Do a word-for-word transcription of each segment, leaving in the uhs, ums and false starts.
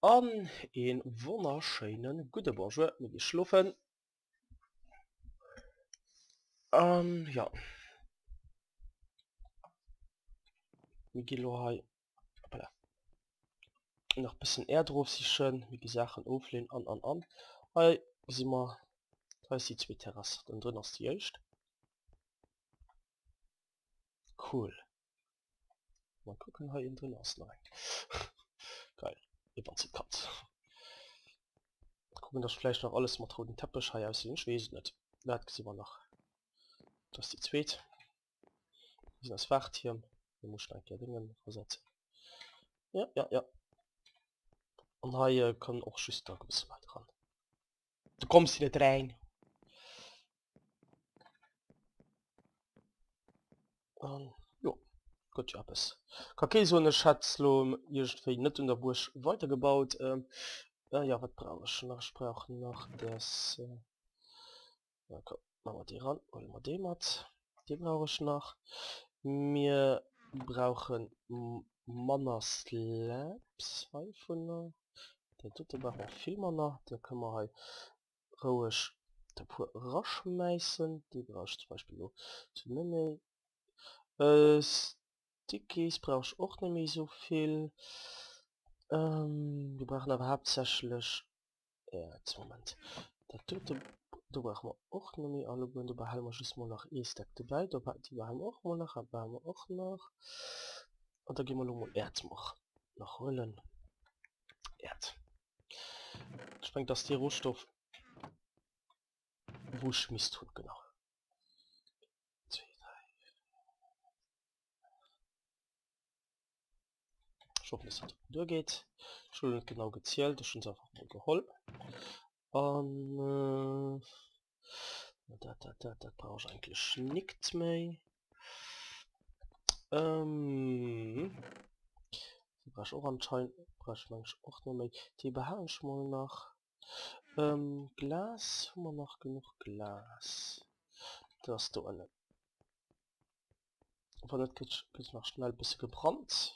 an en wunderschönen guten Bonjour, mir geschlafen. Ähm, ja. Mir geht noch ein bisschen Erd drauf sichern, wie gesagt, auflehnen, an, an, an. Hi, sind wir, da ist die zwei Terrasse, dann drin hast du die echt. Cool. Mal gucken, hier drin hast du geil. Katz. Gucken, dass vielleicht noch alles mal den Teppich hier aussehen, ich weiß nicht. Das sehen wir noch. Das ist die zweite. Wir sind das Fach hier. Wir müssen ein paar Dinge versetzen. Ja, ja, ja. Und hier kann auch Schüster ein bisschen weit ran. Du kommst hier nicht rein. Und gut, ja, bis. Okay, so eine Schatzlohm, irgendwie nicht in der Bursch weitergebaut. Ähm, äh, ja, was brauche ich noch? Ich brauche noch das... Äh, na komm, machen wir die ran, holen wir den hat. Den brauche ich noch. Wir brauchen Mana Slabs. fünfhundert. Der dritte brauchen wir viel Mana. Da können wir halt ruhig der pur rasch schmeißen. Die brauche ich zum Beispiel auch. Zumindest... Äh, Stickies brauche ich auch nicht mehr so viel. Ähm, wir brauchen aber hauptsächlich... Ja, jetzt Moment. Da dritte, da brauchen wir auch nicht mehr alle Gründe. Da behalten wir schon mal noch E-Stack dabei. Da behalten wir auch mal noch. Da behalten wir auch noch. Und da gehen wir nochmal Erz noch. Noch holen. Erz. Ich denke, dass die Rohstoff... Wo schmiss tut, genau. Ich hoffe, dass es durchgeht. Schon nicht genau gezählt, das ist uns einfach mal geholt. Und äh, da, da, da, da brauche ich eigentlich nichts mehr. Ähm, die brauche ich auch anscheinend, brauche ich manchmal auch noch mehr. Die behalte ich mal nach. Ähm, Glas, haben wir noch genug Glas? Das ist da eine. Aber das geht, geht noch schnell ein bisschen gebrannt.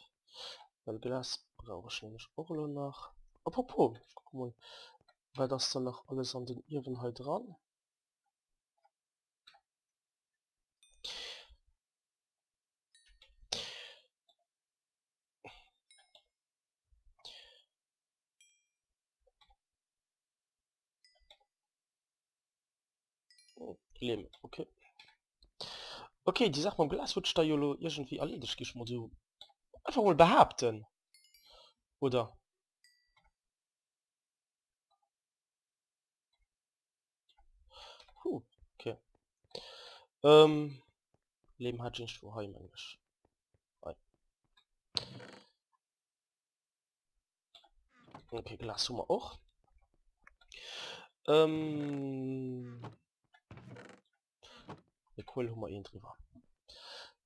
Weil Glas brauche ich nämlich auch noch. Apropos, guck mal, weil das dann noch alles an den Irren halt dran. Oh, Probleme, okay. Okay, die Sache mit dem Glas wird da irgendwie erledigt, ich muss so einfach wohl behaupten. Oder? Puh, okay. Ähm, Leben hat nicht für heim Englisch. Okay, Glas haben wir auch. Ähm... Die Kohle haben wir eh drüber.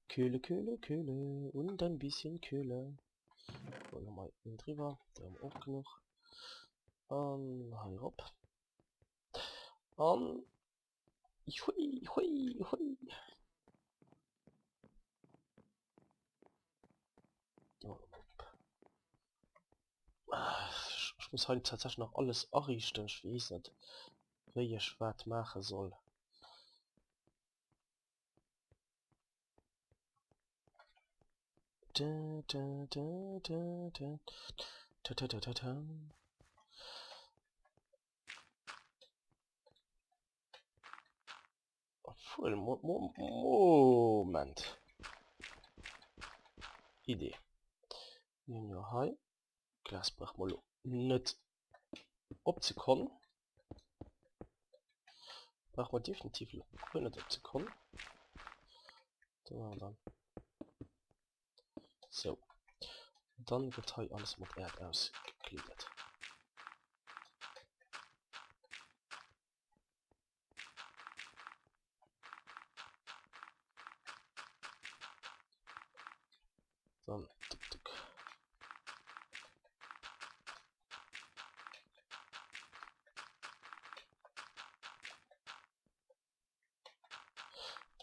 Köhle, Köhle, Köhle und ein bisschen Köhle. Wollen wir mal in drüber, da haben wir auch genug. Ähm, hier ab. Ähm, hui, hui, hui. Ich muss heute tatsächlich noch alles errichten, ich weiß nicht, wie ich was machen soll. Da, da, da, da, da. Da, da, da, da, da. Obwohl, mo mo Moment. Idee. Nehmen wir hier. Glas braucht man nicht abzukommen. Braucht man definitiv nicht abzukommen. Da war dann. So, und dann wird hier alles mit Erd ausgegliedert. Dann, tuk, tuk.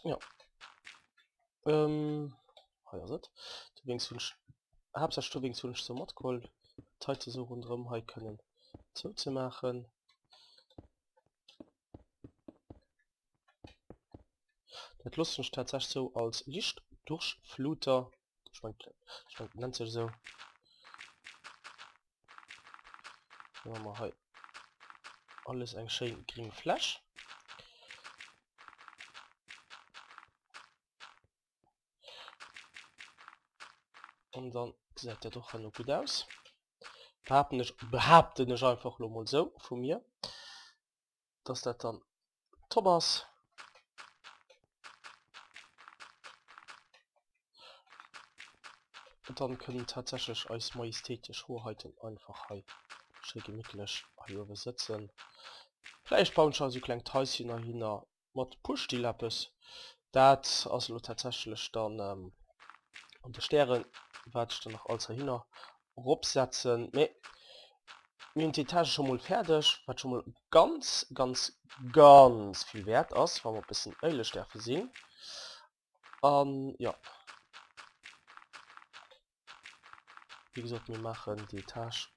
Ja. Ähm, hier sind. Hauptsache du wegen so Mod-Call Teile so rundherum halt können zuzumachen. Das Lust ist tatsächlich so als Lichtdurchfluter. Ich meine, ich mein, nennt sich so. Machen wir halt alles ein schön green Flash. Und dann sieht er doch noch gut aus. Behaupten ich, behaupten ich einfach nur mal so von mir, dass das dann Thomas und dann können tatsächlich als majestätisch Hoheiten einfach halt schön gemütlich hier besitzen. Vielleicht bauen schon so kleine Teilchen dahin mit Push-Dilappes. Das also tatsächlich dann ähm, und die Sterne werde ich dann noch alles dahin rupsetzen. Me, mir die Etage schon mal fertig, was schon mal ganz, ganz, ganz viel wert ist, weil wir ein bisschen ehrlich dafür sehen. Ähm, ja. Wie gesagt, wir machen die Etage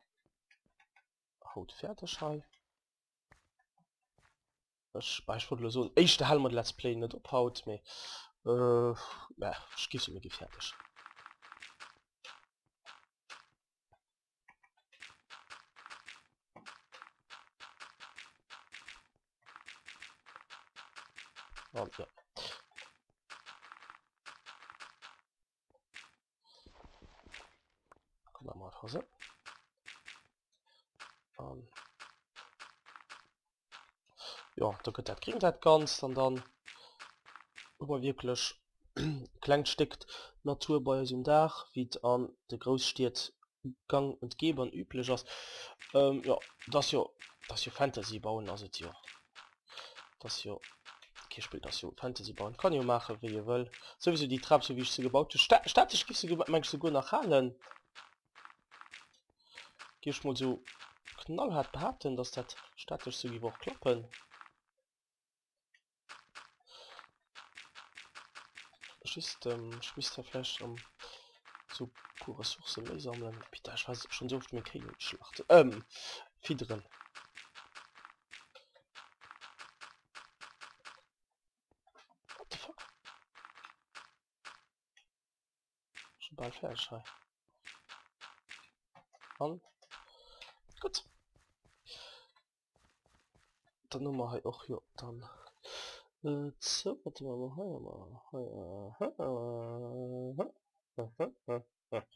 haut fertig. Ich beispielsweise so ein echter Helm und Let's Play nicht abhaut, mehr. Äh, ja, ich gebe sie mir fertig. Oh, ja. Kommen wir mal nach Hause. Um. Ja, da geht das, kriegen das ganz, dann dann über wirklich klein steckt Natur bei diesem Dach, wie an der Großstadt Gang und Gebern üblich ist. Ähm, ja, das hier, das hier Fantasy bauen, also hier, das hier spielt das so Fantasy bauen kann ihr machen wie ihr wollt, sowieso die Treppe so wie ich sie gebaut habe statisch gibt sie manchmal sogar nach Hallen gehe ich mal so knallhart behaupten, dass das statisch so wie auch klappen. Schießt ähm, schmeißt er vielleicht um so pure Ressourcen mehr sammeln. Bitte, ich weiß schon so oft mit Kriegen Schlacht ähm viel drin. Ball fertig. Und gut. Dann nochmal halt auch hier dann. Äh, so, warte mal, mal, mal, mal, mal, mal.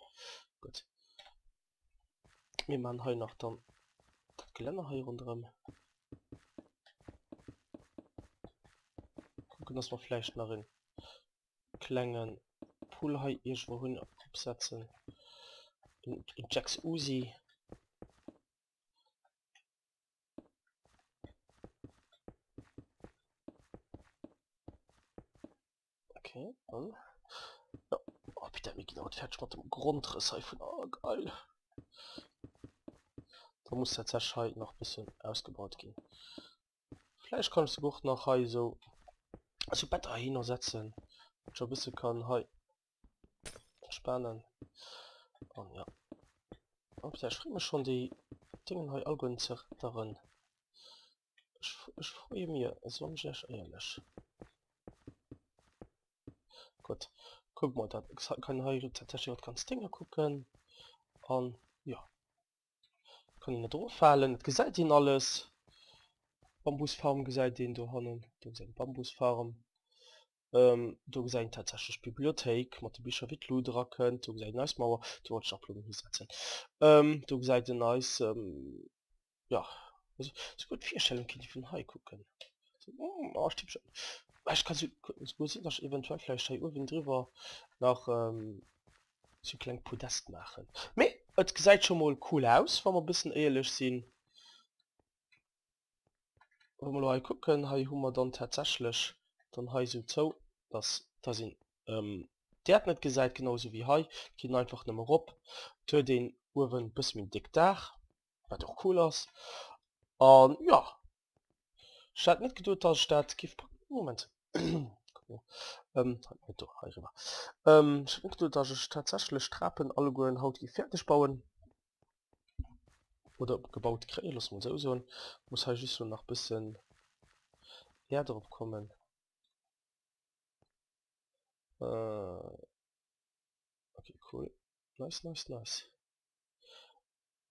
Gut. Wir machen halt noch dann das Geländer hier rundherum. Gucken, dass wir vielleicht noch in Klängen Pool irgendwo hin absetzen. In, in Jacks Uzi. Okay, dann. Ja, oh, bitte, mir genau fertig mit dem Grundriss. Oh, geil. Da muss der Zerschalt noch ein bisschen ausgebaut gehen. Vielleicht kannst du gut noch hei so. Also besser hinsetzen. Schon ein bisschen kann hei. Spannen. Und ja. Ob der schrieb mir schon die Dinge heute Augen darin. Ich, ich freue mich, so ein Schlecht ehrlich. Gut. Guck mal, da kann heute tatsächlich auch ganz Dinge gucken. Und ja. Kann ich nicht drauf fallen. Das gesagt ihnen alles. Bambusfarm gesagt den du hannen. Den sind Bambusfarm. Ähm, du hast eine tatsächliche Bibliothek, mit den Büchern mit Ludracken, du hast eine nice Mauer, du wolltest auch Blumen hinsetzen. Ähm, du hast eine nice, ähm, ja, also, so gut vier Stellen kann ich von hier gucken. So, mm, oh, stimmt schon. Ich kann so, so sehen, dass ich eventuell vielleicht hier oben drüber nach, ähm, so kleinen Podest machen. Meh, es sieht schon mal cool aus, wenn wir ein bisschen ehrlich sind. Wenn wir hier gucken, hier haben wir dann tatsächlich, dann hier so zu, dass da sind ähm, der hat nicht gesagt genauso wie hier gehen einfach nicht mehr rup tue den Uhren bis mit dick Dach, war doch cool aus. Und ja, ich hatte nicht gedacht, dass statt Gift Moment ähm, nicht doch, rüber. Ähm, ich hatte nicht gedacht, dass ich tatsächlich Trappen alle Uhren haut fertig bauen oder abgebaut Kreis muss sowieso muss halt so noch ein bisschen Erde kommen. Äh okay, cool. Nice, nice, nice.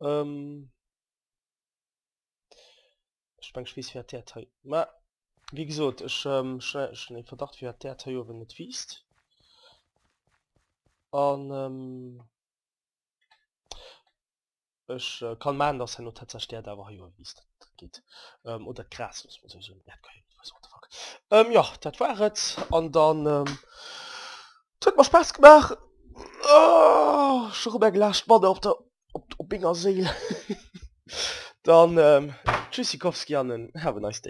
Ähm ich bin gespannt, wie hat der Teil. Ma, wie gesagt, ich ähm schnell schnell Verdacht, wie hat der Teil, wenn nicht wiest. Und ähm ich äh, kann meinen, dass er noch tatsächlich da war, wie es geht. Ähm, oder krass, muss man so sagen. Ähm, ja, das war es. Und dann, ähm, hat mir Spaß gemacht. Oh, schon rübergelascht, Mann, auf der, auf, auf Binger See. Dann, ähm, tschüssikowski, have a nice day.